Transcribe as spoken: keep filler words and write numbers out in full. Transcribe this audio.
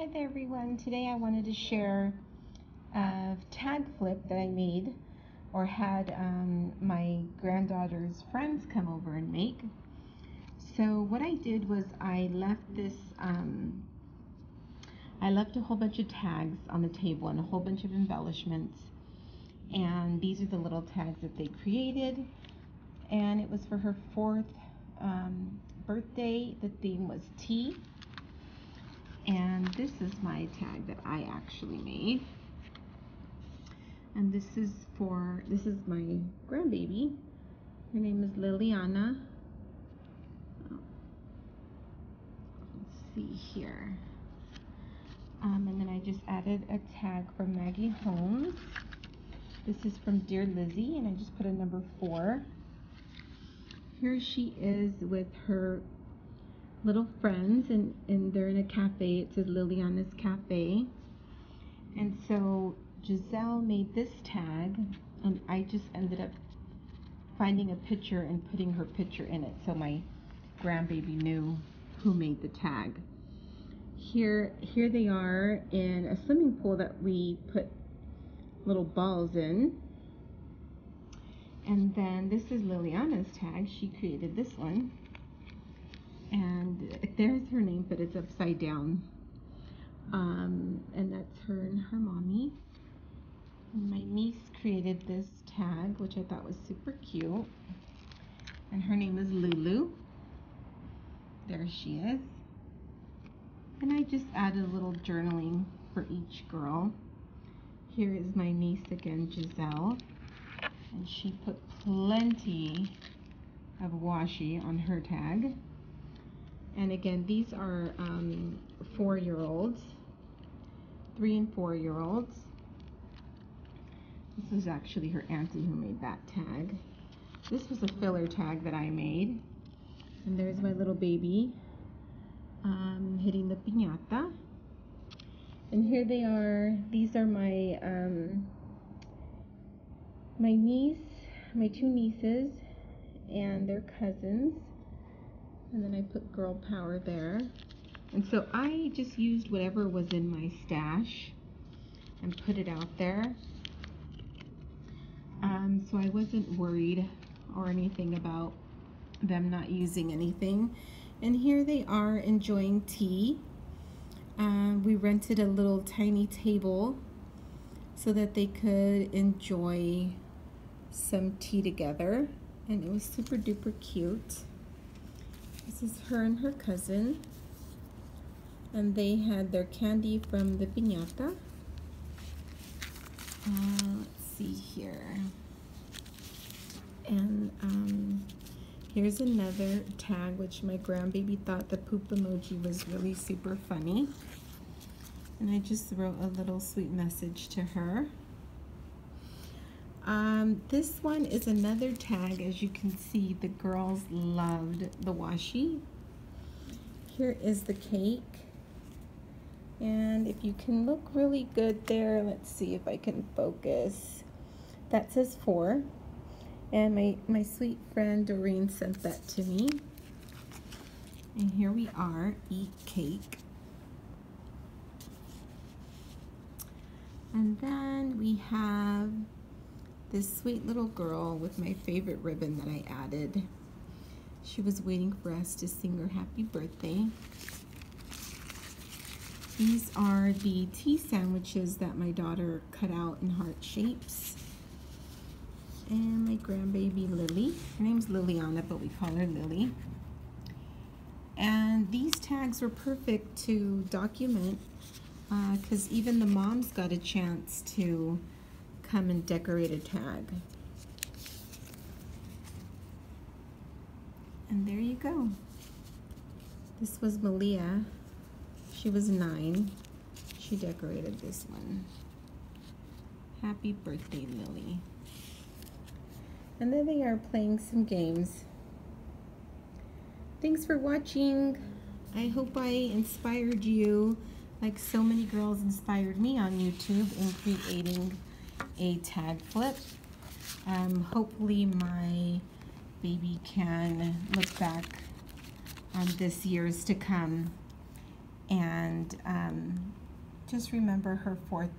Hi there everyone. Today I wanted to share a tag flip that I made or had um, my granddaughter's friends come over and make. So what I did was I left this, um, I left a whole bunch of tags on the table and a whole bunch of embellishments, and these are the little tags that they created, and it was for her fourth um, birthday. The theme was tea. And this is my tag that I actually made. And this is for, this is my grandbaby. Her name is Liliana. Oh. Let's see here. Um, and then I just added a tag from Maggie Holmes. This is from Dear Lizzie, and I just put a number four. Here she is with her little friends, and, and they're in a cafe. It says Liliana's Cafe. And so Giselle made this tag, and I just ended up finding a picture and putting her picture in it, so my grandbaby knew who made the tag. Here, here they are in a swimming pool that we put little balls in. And then this is Liliana's tag. She created this one. And there's her name, but it's upside down. Um, and that's her and her mommy. My niece created this tag, which I thought was super cute. And her name is Lulu. There she is. And I just added a little journaling for each girl. Here is my niece again, Giselle. And she put plenty of washi on her tag. And again, these are um, four-year-olds, three and four-year-olds. This is actually her auntie who made that tag. This was a filler tag that I made. And there's my little baby um, hitting the piñata. And here they are. These are my um, my niece, my two nieces, and their cousins. And then I put girl power there. And so I just used whatever was in my stash and put it out there. Um, so I wasn't worried or anything about them not using anything. And here they are enjoying tea. Um, we rented a little tiny table so that they could enjoy some tea together. And it was super duper cute. This is her and her cousin, and they had their candy from the piñata. Uh, let's see here. And um, here's another tag, which my grandbaby thought the poop emoji was really super funny. And I just wrote a little sweet message to her. Um, this one is another tag. As you can see, the girls loved the washi. Here is the cake. And if you can look really good there, let's see if I can focus. That says four. And my, my sweet friend Doreen sent that to me. And here we are, eat cake. And then we have this sweet little girl with my favorite ribbon that I added. She was waiting for us to sing her happy birthday. These are the tea sandwiches that my daughter cut out in heart shapes. And my grandbaby Lily. Her name's Liliana, but we call her Lily. And these tags were perfect to document because uh, even the moms got a chance to come and decorate a tag. And there you go. This was Malia. She was nine. She decorated this one. Happy birthday, Lily. And there they are playing some games. Thanks for watching. I hope I inspired you, like so many girls inspired me on YouTube in creating a tag flip. Um, hopefully my baby can look back on this year's to come and um, just remember her fourth